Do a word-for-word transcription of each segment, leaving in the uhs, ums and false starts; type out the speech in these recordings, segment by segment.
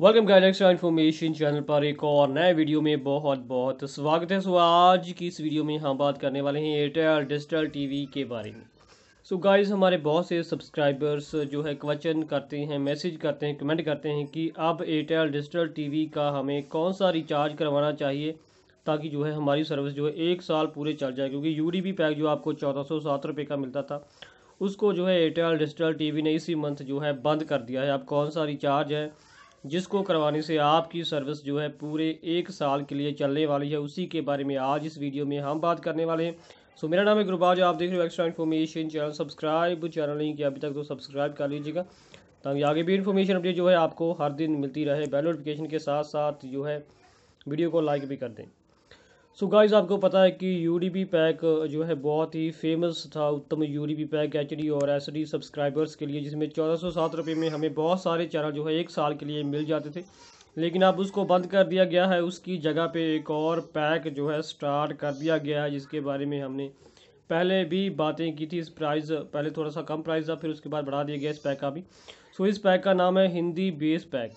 Welcome guys extra information channel पर एक और नए वीडियो में बहुत बहुत स्वागत है। सो आज की इस वीडियो में हम बात करने वाले हैं एयरटेल डिजिटल टीवी के बारे में। सो गाइस हमारे बहुत से सब्सक्राइबर्स जो है क्वेश्चन करते हैं, मैसेज करते हैं, कमेंट करते हैं कि अब एयरटेल डिजिटल टीवी का हमें कौन सा रिचार्ज करवाना चाहिए ताकि जो है हमारी सर्विस जो है एक साल पूरे चल जाए, क्योंकि यू डी पी पैक जो आपको चौदह सौ सात रुपये का मिलता था उसको जो है एयरटेल डिजिटल टीवी ने इसी मंथ जो है बंद कर दिया है। अब कौन सा रिचार्ज है जिसको करवाने से आपकी सर्विस जो है पूरे एक साल के लिए चलने वाली है, उसी के बारे में आज इस वीडियो में हम बात करने वाले हैं। सो मेरा नाम है गुरबाज, आप देख रहे हो extra information channel. Subscribe channel नहीं किया अभी तक तो सब्सक्राइब कर लीजिएगा ताकि आगे भी इन्फॉर्मेशन अपडेट जो है आपको हर दिन मिलती रहे। बेल नोटिफिकेशन के साथ साथ जो है वीडियो को लाइक भी कर दें। सो गाइज़ आपको पता है कि यू डी पी पैक जो है बहुत ही फेमस था, Uttam U D P pack H D और एस डी सब्सक्राइबर्स के लिए, जिसमें चौदह सौ सात रुपये में हमें बहुत सारे चैनल जो है एक साल के लिए मिल जाते थे। लेकिन अब उसको बंद कर दिया गया है, उसकी जगह पे एक और पैक जो है स्टार्ट कर दिया गया है, जिसके बारे में हमने पहले भी बातें की थी। इस प्राइस पहले थोड़ा सा कम प्राइस था, फिर उसके बाद बढ़ा दिया गया इस पैक का भी। सो इस पैक का नाम है हिंदी बेस पैक।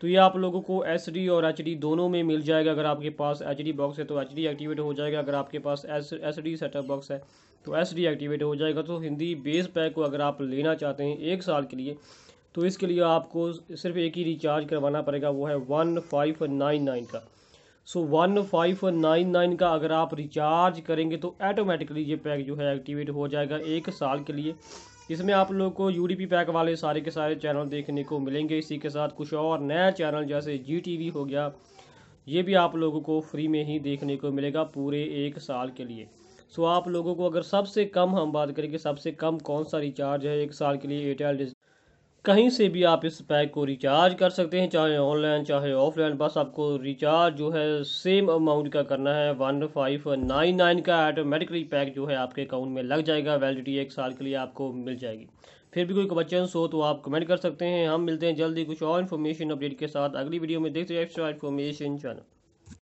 तो ये आप लोगों को एस डी और एच डी दोनों में मिल जाएगा। अगर आपके पास एच डी बॉक्स है तो एच डी एक्टिवेट हो जाएगा, अगर आपके पास S S D setup box है तो एस डी एक्टिवेट हो जाएगा। तो हिंदी बेस पैक को अगर आप लेना चाहते हैं एक साल के लिए तो इसके लिए आपको सिर्फ एक ही रिचार्ज करवाना पड़ेगा, वो है वन फाइव नाइन नाइन का। सो वन फाइव नाइन नाइन का अगर आप रिचार्ज करेंगे तो ऐटोमेटिकली ये पैक जो है एक्टिवेट हो जाएगा एक साल के लिए। इसमें आप लोग को यू डी पी पैक वाले सारे के सारे चैनल देखने को मिलेंगे। इसी के साथ कुछ और नया चैनल जैसे जी टी वी हो गया, ये भी आप लोगों को फ्री में ही देखने को मिलेगा पूरे एक साल के लिए। सो आप लोगों को अगर सबसे कम हम बात करेंगे, सबसे कम कौन सा रिचार्ज है एक साल के लिए एयरटेल, कहीं से भी आप इस पैक को रिचार्ज कर सकते हैं, चाहे ऑनलाइन चाहे ऑफलाइन। बस आपको रिचार्ज जो है सेम अमाउंट का करना है, वन फाइव नाइन नाइन का। ऑटोमेटिकली पैक जो है आपके अकाउंट में लग जाएगा, वैलिडिटी एक साल के लिए आपको मिल जाएगी। फिर भी कोई क्वेश्चन हो तो आप कमेंट कर सकते हैं। हम मिलते हैं जल्दी कुछ और इन्फॉर्मेशन अपडेट के साथ अगली वीडियो में। देखते रहिए एक्स्ट्रा इन्फॉर्मेशन चैनल।